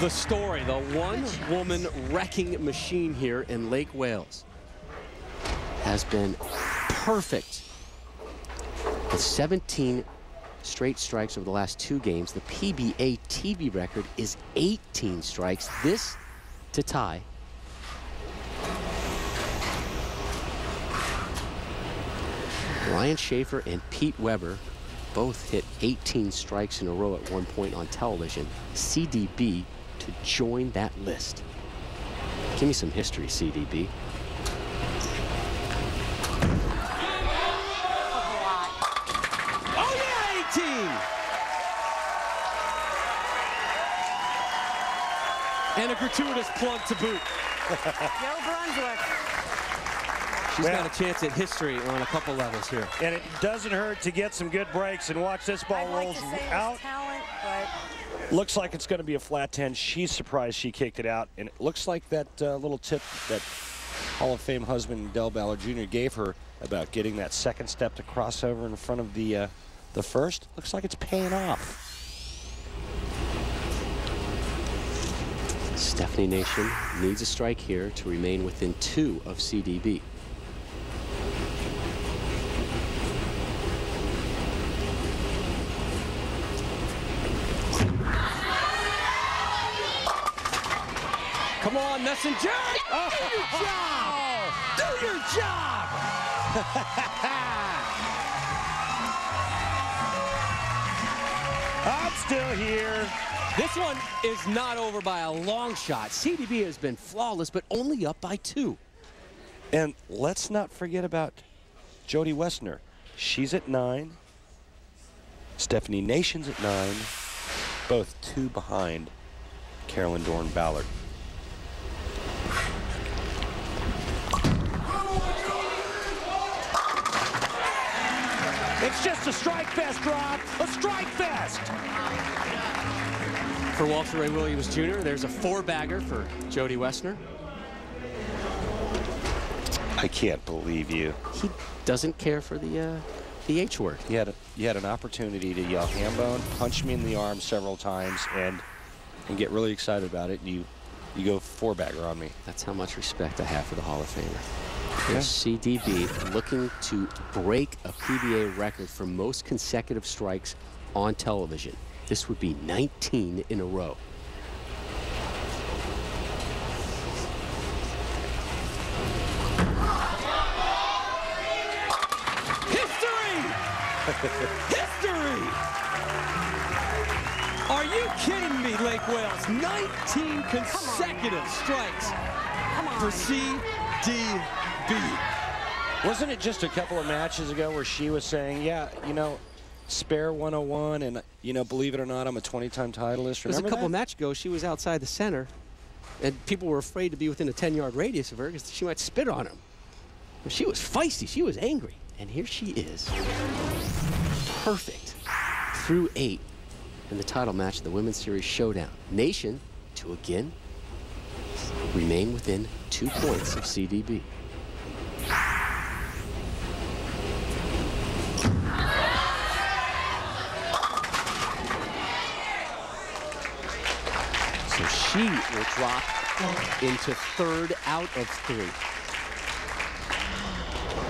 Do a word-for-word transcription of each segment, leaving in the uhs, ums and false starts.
the story, the one-woman wrecking machine here in Lake Wales has been perfect. With seventeen straight strikes over the last two games, the P B A T V record is eighteen strikes, this to tie. Ryan Schaefer and Pete Weber both hit eighteen strikes in a row at one point on television. C D B to join that list. Give me some history, C D B. And a gratuitous plug to boot. Yo, Brunswick. She's well, got a chance at history on a couple levels here. And it doesn't hurt to get some good breaks and watch this ball like rolls out. Talent, but... Looks like it's going to be a flat ten. She's surprised she kicked it out. And it looks like that uh, little tip that Hall of Fame husband Del Ballard Junior gave her about getting that second step to crossover in front of the, uh, the first. Looks like it's paying off. Stefanie Nation needs a strike here to remain within two of C D B. Come on, messenger! Oh. Do your job! Do your job! I'm still here. This one is not over by a long shot. C D B has been flawless, but only up by two. And let's not forget about Jodi Woessner. She's at nine. Stefanie Nation's at nine. Both two behind Carolyn Dorin-Ballard. It's just a strike fest, Rob. A strike fest. For Walter Ray Williams Junior, there's a four-bagger for Jodi Woessner. I can't believe you. He doesn't care for the uh, the H word. You had a, you had an opportunity to yell hambone, punch me in the arm several times, and and get really excited about it. And you you go four-bagger on me. That's how much respect I have for the Hall of Famer. There's yeah. C D B looking to break a P B A record for most consecutive strikes on television. This would be nineteen in a row. History! History! Are you kidding me, Lake Wales? nineteen consecutive strikes for C D B. Wasn't it just a couple of matches ago where she was saying, yeah, you know, Spare one oh one, and you know, believe it or not, I'm a twenty-time titleist. Remember that? It was a couple of matches ago. She was outside the center, and people were afraid to be within a ten-yard radius of her because she might spit on him. But she was feisty. She was angry, and here she is, perfect through eight in the title match of the Women's Series Showdown. Nation to again remain within two points of C D B. She will drop into third out of three.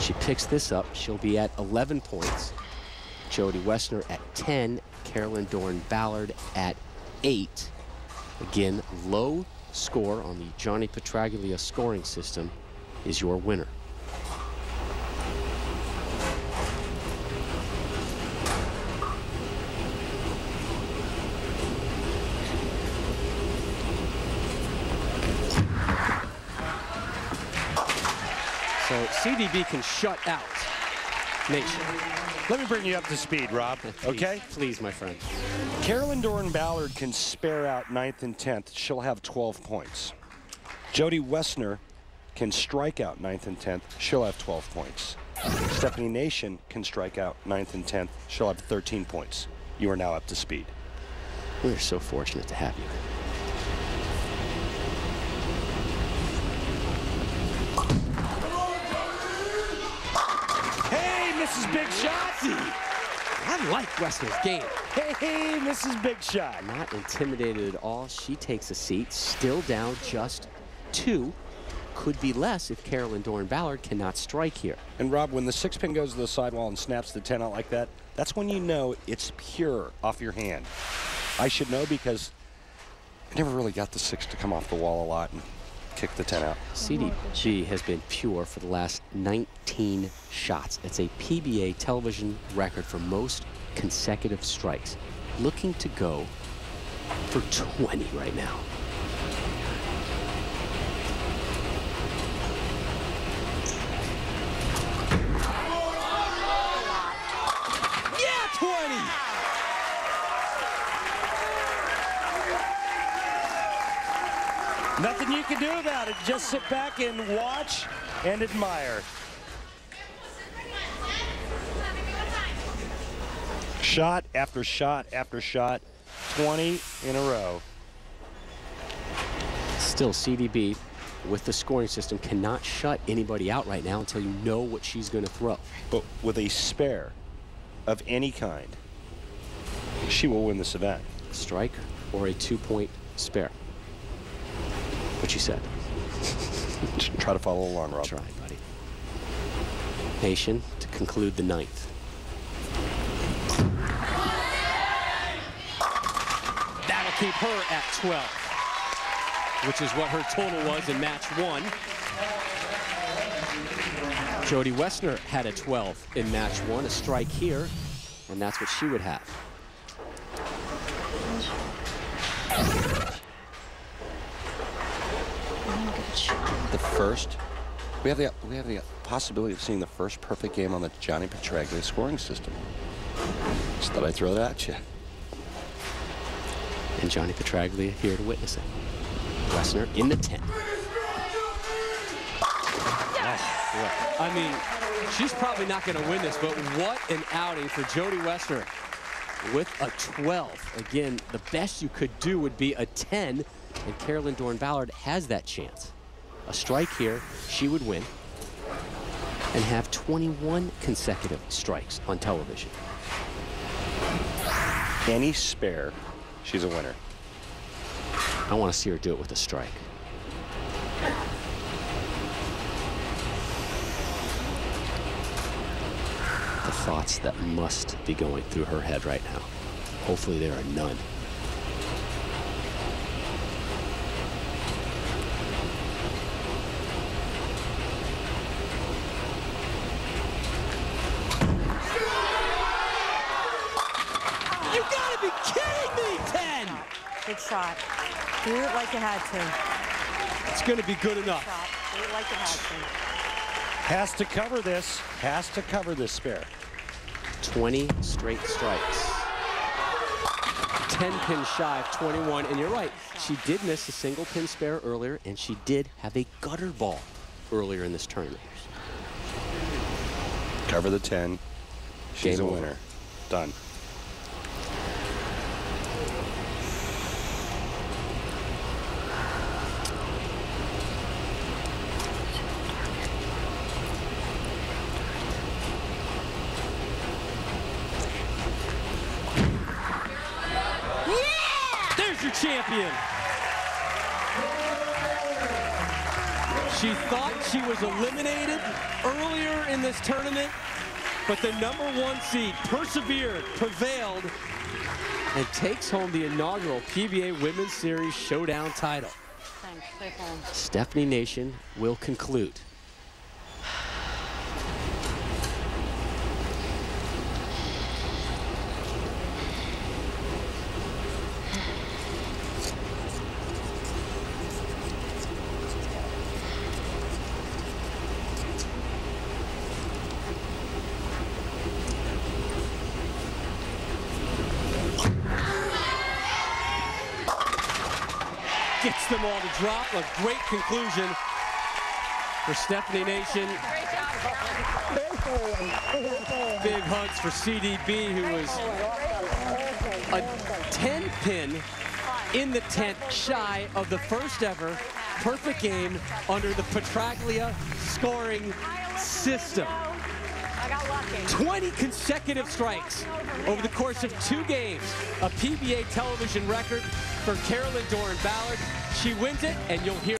She picks this up. She'll be at eleven points. Jodi Woessner at ten. Carolyn Dorin-Ballard at eight. Again, low score on the Johnny Petraglia scoring system is your winner. C D B can shut out Nation. Let me bring you up to speed, Rob, please, okay? Please, my friend. Carolyn Dorin-Ballard can spare out ninth and tenth. She'll have twelve points. Jodi Woessner can strike out ninth and tenth. She'll have twelve points. Stefanie Nation can strike out ninth and tenth. She'll have thirteen points. You are now up to speed. We're so fortunate to have you. Big shot. I like Wessner's game. Hey, Missus Big Shot. Not intimidated at all. She takes a seat. Still down just two. Could be less if Carolyn Dorin-Ballard cannot strike here. And Rob, when the six pin goes to the sidewall and snaps the ten out like that, that's when you know it's pure off your hand. I should know because I never really got the six to come off the wall a lot and kick the ten out. C D G has been pure for the last nineteen shots. It's a P B A television record for most consecutive strikes. Looking to go for twenty right now. Nothing you can do about it. Just sit back and watch and admire. Shot after shot after shot, twenty in a row. Still, C D B with the scoring system cannot shut anybody out right now until you know what she's going to throw. But with a spare of any kind, she will win this event. Strike or a two-point spare. What she said. Try to follow along, Rob. Try, buddy. Nation to conclude the ninth. That'll keep her at twelve, which is what her total was in match one. Jodi Woessner had a twelve in match one, a strike here, and that's what she would have. The first, we have the we have the possibility of seeing the first perfect game on the Johnny Petraglia scoring system. Just thought I'd throw that at you. And Johnny Petraglia here to witness it. Woessner in the ten. Yes. I mean, she's probably not going to win this, but what an outing for Jodi Woessner with a twelve. Again, the best you could do would be a ten. And Carolyn Dorin-Ballard has that chance. A strike here, she would win and have twenty-one consecutive strikes on television. Any spare, she's a winner. I want to see her do it with a strike. The thoughts that must be going through her head right now. Hopefully there are none. Shot. Do it like you had to. It's going to be good enough. Shot. Do it like you had to. Has to cover this. Has to cover this spare. twenty straight strikes. ten pin shy of twenty-one. And you're right, she did miss a single pin spare earlier, and she did have a gutter ball earlier in this tournament. Cover the ten. She's a winner. Done. Champion. She thought she was eliminated earlier in this tournament, but the number one seed persevered, prevailed, and takes home the inaugural P B A Women's Series Showdown title. Thanks. Stefanie Nation will conclude. Gets them all to drop. A great conclusion for Stefanie Nation. Big hugs for C D B, who was a ten pin in the tent shy of the first ever perfect game under the Petraglia scoring system. twenty consecutive strikes over the course of two games, a P B A television record for Carolyn Dorin-Ballard. She wins it, and you'll hear